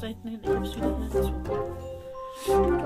Seiten hin, ich hab's wieder dazu.